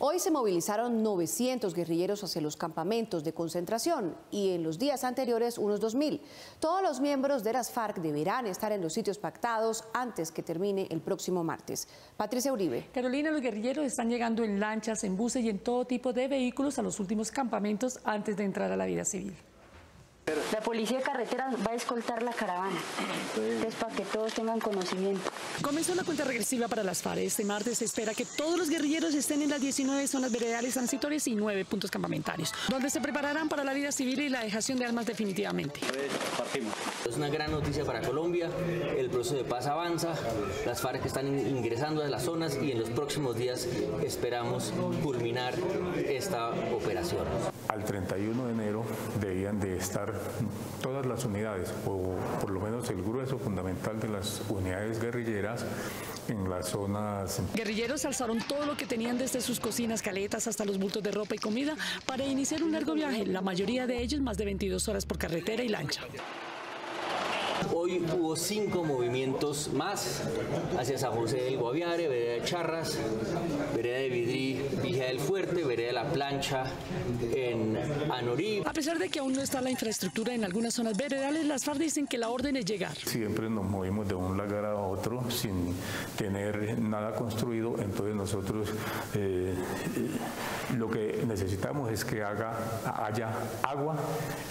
Hoy se movilizaron 900 guerrilleros hacia los campamentos de concentración y en los días anteriores unos 2.000. Todos los miembros de las FARC deberán estar en los sitios pactados antes que termine el próximo martes. Patricia Uribe. Carolina, los guerrilleros están llegando en lanchas, en buses y en todo tipo de vehículos a los últimos campamentos antes de entrar a la vida civil. La policía de carreteras va a escoltar la caravana, entonces para que todos tengan conocimiento. Comenzó la cuenta regresiva para las FARC. Este martes se espera que todos los guerrilleros estén en las 19 zonas veredales transitorias y 9 puntos campamentarios, donde se prepararán para la vida civil y la dejación de armas definitivamente. Partimos. Es una gran noticia para Colombia, el proceso de paz avanza, las FARC están ingresando a las zonas y en los próximos días esperamos culminar esta operación. Al 31 de enero debían de estar todas las unidades, o por lo menos el grueso fundamental de las unidades guerrilleras en las zonas. Guerrilleros alzaron todo lo que tenían desde sus cocinas, caletas hasta los bultos de ropa y comida para iniciar un largo viaje, la mayoría de ellos más de 22 horas por carretera y lancha. Hoy hubo 5 movimientos más hacia San José del Guaviare, Vereda Charras, Vereda de Vidrí, Villa del Fuerte, Vereda La Plancha, en Anorí. A pesar de que aún no está la infraestructura en algunas zonas veredales, las FARC dicen que la orden es llegar. Siempre nos movimos de un lagar a otro sin tener nada construido, entonces nosotros lo que necesitamos es que haya agua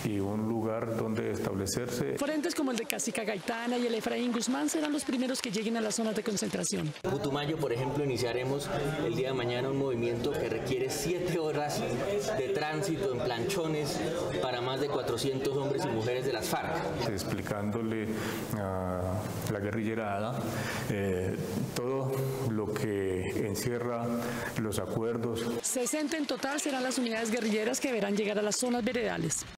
y un lugar donde establecerse. Frentes como el de Cacica Gaitana y el Efraín Guzmán serán los primeros que lleguen a las zonas de concentración. En Putumayo, por ejemplo, iniciaremos el día de mañana un movimiento que requiere 7 horas de tránsito en planchones para más de 400 hombres y mujeres de las FARC. Explicándole a la guerrillerada todo lo que encierra los acuerdos. 60 en total serán las unidades guerrilleras que deberán llegar a las zonas veredales.